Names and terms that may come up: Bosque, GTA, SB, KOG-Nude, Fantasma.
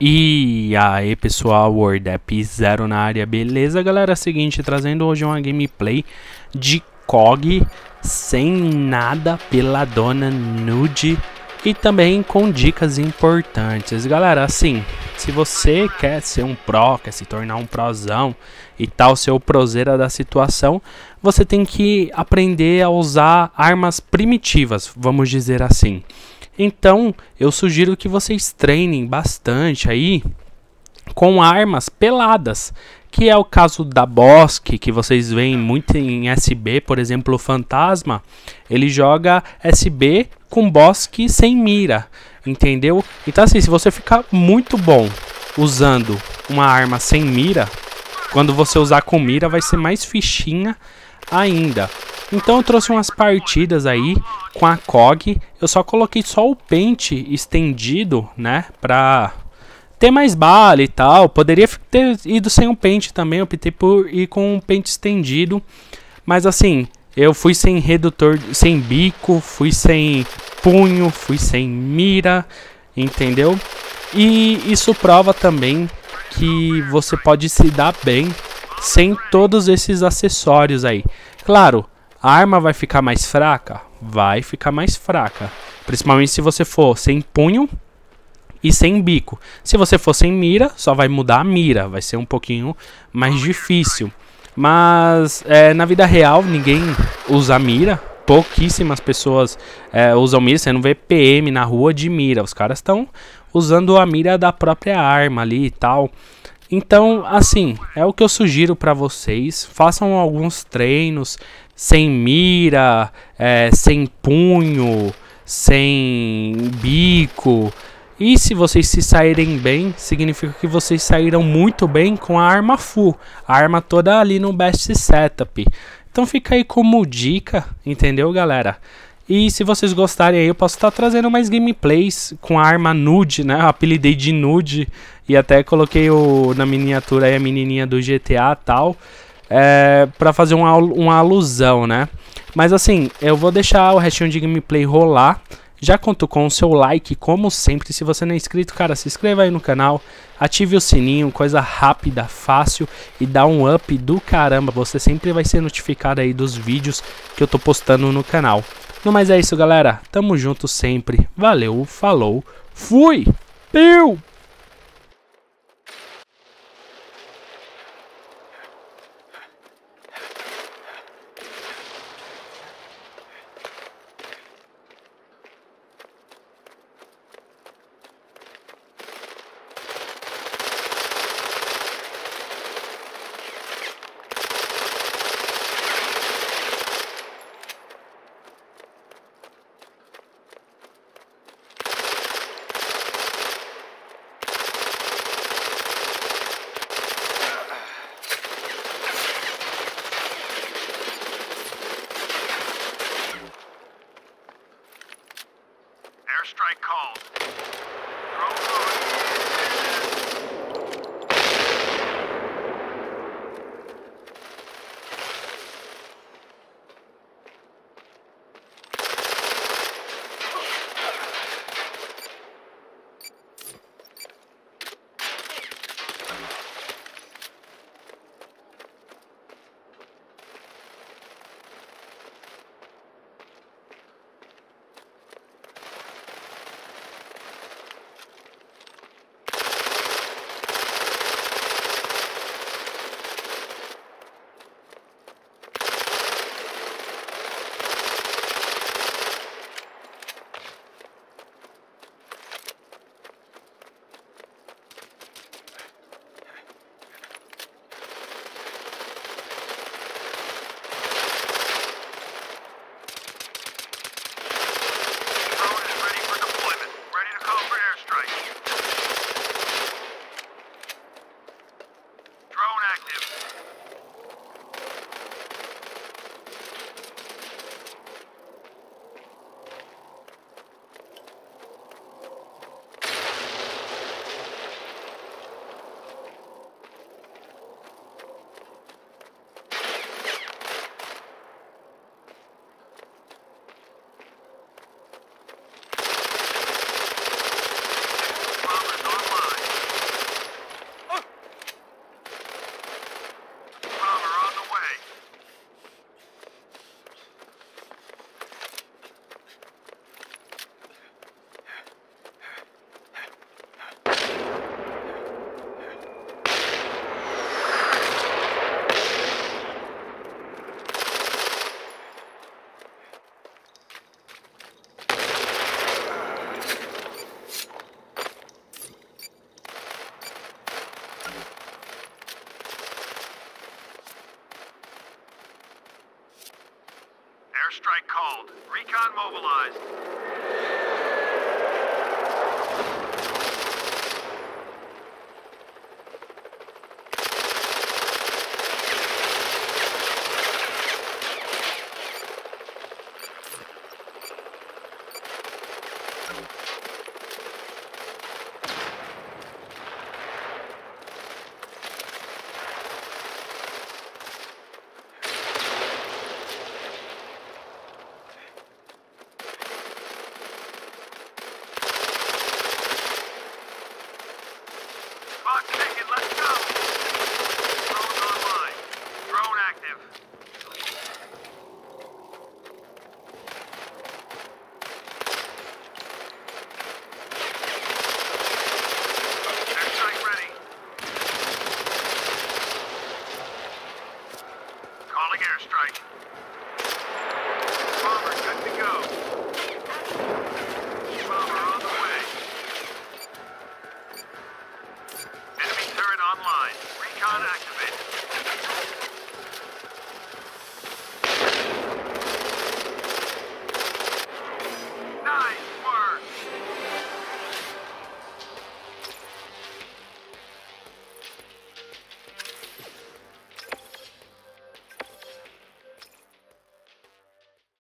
E aí pessoal, WordApp0 na área, beleza galera? É o seguinte, trazendo hoje uma gameplay de KOG sem nada pela dona Nude e também com dicas importantes. Galera, assim, se você quer ser um pro, quer se tornar um prozão e tal, ser o prozeira da situação, você tem que aprender a usar armas primitivas, vamos dizer assim. Então, eu sugiro que vocês treinem bastante aí com armas peladas, que é o caso da Bosque, que vocês veem muito em SB, por exemplo, o Fantasma, ele joga SB com Bosque sem mira, entendeu? Então assim, se você ficar muito bom usando uma arma sem mira, quando você usar com mira vai ser mais fichinha ainda. Então eu trouxe umas partidas aí com a KOG, eu só coloquei só o pente estendido, né, pra ter mais bala e tal. Poderia ter ido sem um pente também, eu optei por ir com um pente estendido, mas assim, eu fui sem redutor, sem bico, fui sem punho, fui sem mira, entendeu? E isso prova também que você pode se dar bem sem todos esses acessórios aí. Claro, a arma vai ficar mais fraca? Vai ficar mais fraca. Principalmente se você for sem punho e sem bico. Se você for sem mira, só vai mudar a mira. Vai ser um pouquinho mais difícil. Mas na vida real, ninguém usa mira. Pouquíssimas pessoas usam mira. Você não vê PM na rua de mira. Os caras estão usando a mira da própria arma ali e tal. Então, assim, é o que eu sugiro para vocês. Façam alguns treinos sem mira, sem punho, sem bico. E se vocês se saírem bem, significa que vocês saíram muito bem com a arma full. A arma toda ali no best setup. Então fica aí como dica, entendeu galera? E se vocês gostarem aí, eu posso estar trazendo mais gameplays com a arma nude, né? Eu apelidei de nude e até coloquei na miniatura aí a menininha do GTA e tal, pra fazer uma alusão, né? Mas assim, eu vou deixar o restinho de gameplay rolar. Já conto com o seu like, como sempre. Se você não é inscrito, cara, se inscreva aí no canal, ative o sininho, coisa rápida, fácil e dá um up do caramba. Você sempre vai ser notificado aí dos vídeos que eu tô postando no canal. No mais é isso, galera. Tamo junto sempre. Valeu, falou, fui! Piu! airstrike called. Recon mobilized. Online. Recon activated.